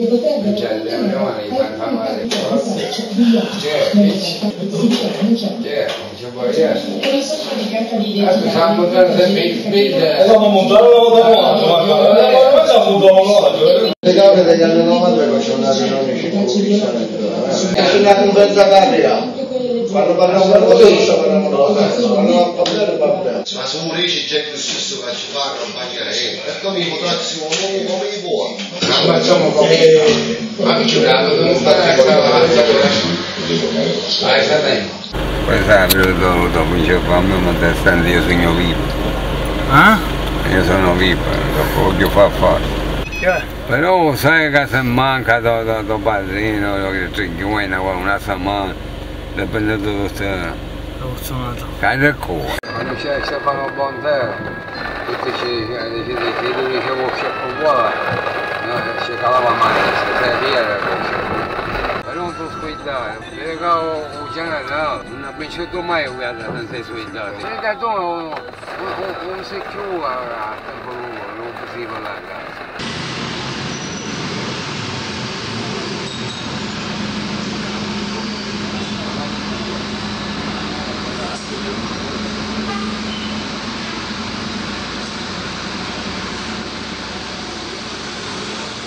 Io sono vivo, voglio far forza. Però sai che se manca tuo padrino, una settimana, dipende da tutto. Cade il cuore. Quando c'è fanno un buon tempo, tutti ci dicevo che c'è qua. C'è calava male, c'è via la cosa. Però non sono scuitato, perché ho già andato, non ho pensato mai a guardare, non sei scuitato. Se da dove non si chiude, non si può andare.